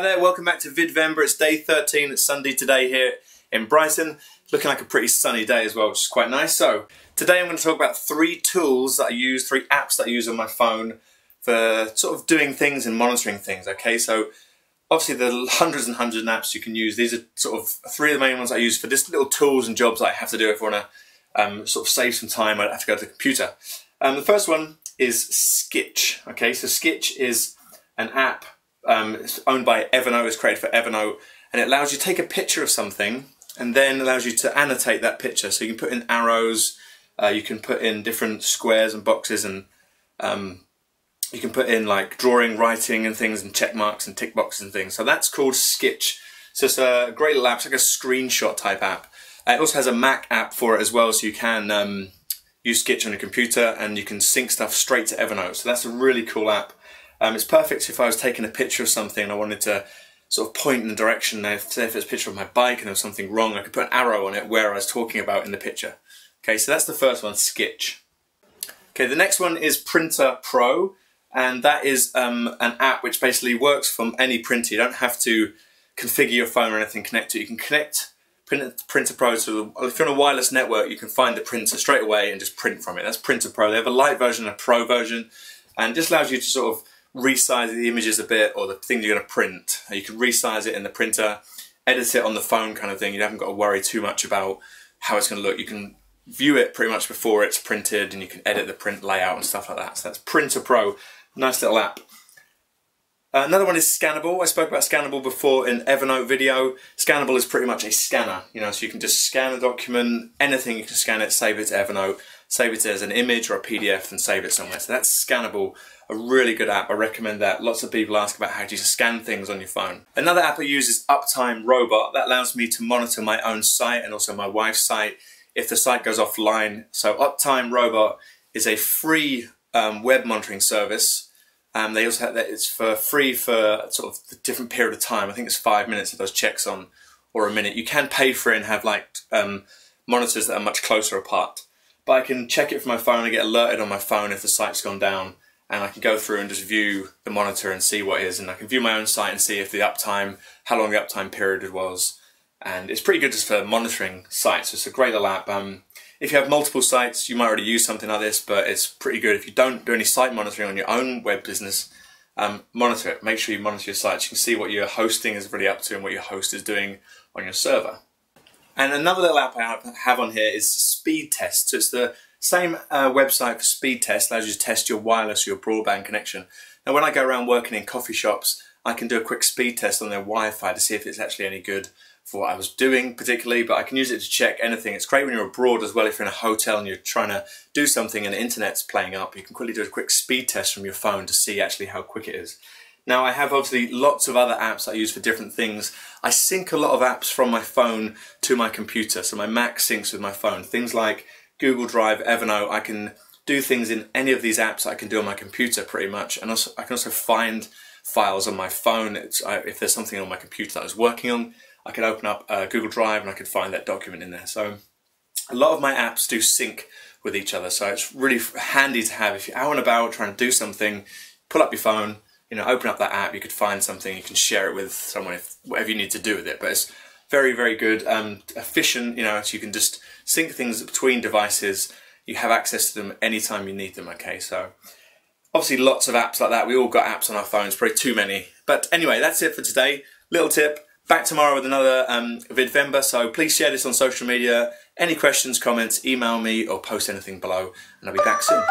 Hi there, welcome back to Vidvember. It's day 13, it's Sunday today here in Brighton. Looking like a pretty sunny day as well, which is quite nice. So today I'm going to talk about three apps that I use on my phone for sort of doing things and monitoring things, okay? So obviously there are hundreds and hundreds of apps you can use. These are sort of three of the main ones I use for just little tools and jobs that I have to do if I want to sort of save some time. I don't have to go to the computer. The first one is Skitch, okay? So Skitch is an app. It's owned by Evernote, it's created for Evernote, and it allows you to take a picture of something and then allows you to annotate that picture. So you can put in arrows, you can put in different squares and boxes, and you can put in like drawing, writing and things, and check marks and tick boxes and things. So that's called Skitch. So it's a great little app, it's like a screenshot type app. It also has a Mac app for it as well, so you can use Skitch on your computer and you can sync stuff straight to Evernote. So that's a really cool app. It's perfect if I was taking a picture of something and I wanted to sort of point in the direction. Say if it's a picture of my bike and there was something wrong, I could put an arrow on it where I was talking about in the picture. Okay, so that's the first one, Skitch. Okay, the next one is Printer Pro, and that is an app which basically works from any printer. You don't have to configure your phone or anything, connect to it. You can connect Printer Pro to, if you're on a wireless network, you can find the printer straight away and just print from it. That's Printer Pro. They have a light version and a pro version, and just allows you to sort of resize the images a bit, or the thing you're going to print. You can resize it in the printer, edit it on the phone kind of thing. You haven't got to worry too much about how it's going to look. You can view it pretty much before it's printed, and you can edit the print layout and stuff like that. So that's Printer Pro, nice little app. Another one is Scannable. I spoke about Scannable before in Evernote video. Scannable is pretty much a scanner, you know, so you can just scan a document, anything, you can scan it, save it to Evernote, save it as an image or a PDF and save it somewhere. So that's Scannable, a really good app. I recommend that. Lots of people ask about how do you scan things on your phone. Another app I use is Uptime Robot. That allows me to monitor my own site and also my wife's site if the site goes offline. So Uptime Robot is a free web monitoring service. They also have that, it's for free for sort of the different period of time. I think it's 5 minutes if those checks on, or a minute. You can pay for it and have like monitors that are much closer apart. But I can check it from my phone and get alerted on my phone if the site's gone down, and I can go through and just view the monitor and see what it is, and I can view my own site and see if the uptime, how long the uptime period was, and it's pretty good just for monitoring sites. It's a great little app. If you have multiple sites, you might already use something like this, but it's pretty good. If you don't do any site monitoring on your own web business, monitor it. Make sure you monitor your sites. You can see what your hosting is really up to and what your host is doing on your server. And another little app I have on here is Speed Test. So it's the same website for Speed Test, allows you to test your wireless or your broadband connection. Now when I go around working in coffee shops, I can do a quick speed test on their Wi-Fi to see if it's actually any good for what I was doing particularly, but I can use it to check anything. It's great when you're abroad as well. If you're in a hotel and you're trying to do something and the internet's playing up, you can quickly do a quick speed test from your phone to see actually how quick it is. Now I have obviously lots of other apps that I use for different things. I sync a lot of apps from my phone to my computer, so my Mac syncs with my phone. Things like Google Drive, Evernote, I can do things in any of these apps I can do on my computer pretty much, and also, I can also find files on my phone. If there's something on my computer that I was working on, I could open up Google Drive and I could find that document in there. So a lot of my apps do sync with each other, so it's really handy to have. If you're out and about trying to do something, pull up your phone, you know, open up that app, you could find something, you can share it with someone, if, whatever you need to do with it. But it's very, very good, efficient, you know, so you can just sync things between devices. You have access to them anytime you need them, okay? So obviously lots of apps like that. We all got apps on our phones, probably too many. But anyway, that's it for today. Little tip, back tomorrow with another Vidvember, so please share this on social media. Any questions, comments, email me or post anything below, and I'll be back soon.